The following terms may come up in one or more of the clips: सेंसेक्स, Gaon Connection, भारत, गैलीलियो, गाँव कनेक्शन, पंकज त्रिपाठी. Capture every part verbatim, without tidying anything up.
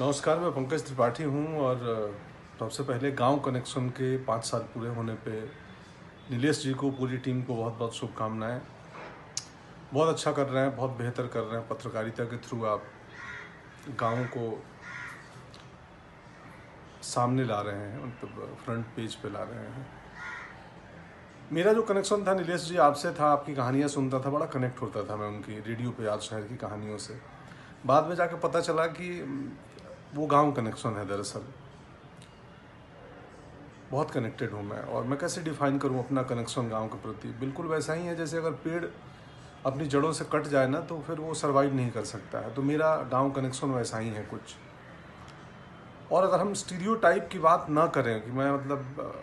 नमस्कार, मैं पंकज त्रिपाठी हूँ और सबसे पहले गांव कनेक्शन के पाँच साल पूरे होने पे नीलेश जी को, पूरी टीम को बहुत बहुत शुभकामनाएं। बहुत अच्छा कर रहे हैं, बहुत बेहतर कर रहे हैं। पत्रकारिता के थ्रू आप गाँव को सामने ला रहे हैं, उन पर फ्रंट पेज पे ला रहे हैं। मेरा जो कनेक्शन था नीलेश जी आपसे था, आपकी कहानियाँ सुनता था, बड़ा कनेक्ट होता था मैं उनकी रेडियो पे आज शहर की कहानियों से। बाद में जाकर पता चला कि वो गांव कनेक्शन है दरअसल। बहुत कनेक्टेड हूँ मैं, और मैं कैसे डिफाइन करूँ अपना कनेक्शन गांव के प्रति। बिल्कुल वैसा ही है जैसे अगर पेड़ अपनी जड़ों से कट जाए ना तो फिर वो सर्वाइव नहीं कर सकता है। तो मेरा गाँव कनेक्शन वैसा ही है कुछ। और अगर हम स्टीरियोटाइप की बात ना करें कि मैं मतलब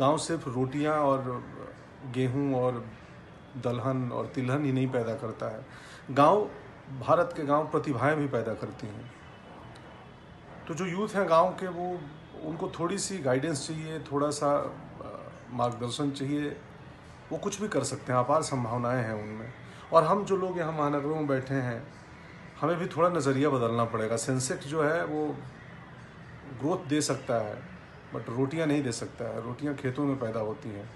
गांव सिर्फ रोटियां और गेहूं और दलहन और तिलहन ही नहीं पैदा करता है, गांव भारत के गांव प्रतिभाएं भी पैदा करती हैं। तो जो यूथ हैं गांव के, वो उनको थोड़ी सी गाइडेंस चाहिए, थोड़ा सा मार्गदर्शन चाहिए। वो कुछ भी कर सकते हैं, अपार संभावनाएं हैं उनमें। और हम जो लोग यहाँ महानगरों में बैठे हैं, हमें भी थोड़ा नज़रिया बदलना पड़ेगा। सेंसेक्स जो है वो ग्रोथ दे सकता है बट रोटियां नहीं दे सकता है। रोटियां खेतों में पैदा होती हैं,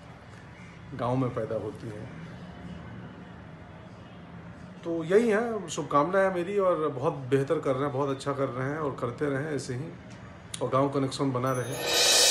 गांव में पैदा होती हैं। तो यही है, शुभकामनाएं है मेरी। और बहुत बेहतर कर रहे हैं, बहुत अच्छा कर रहे हैं, और करते रहें ऐसे ही, और गांव कनेक्शन बना रहे।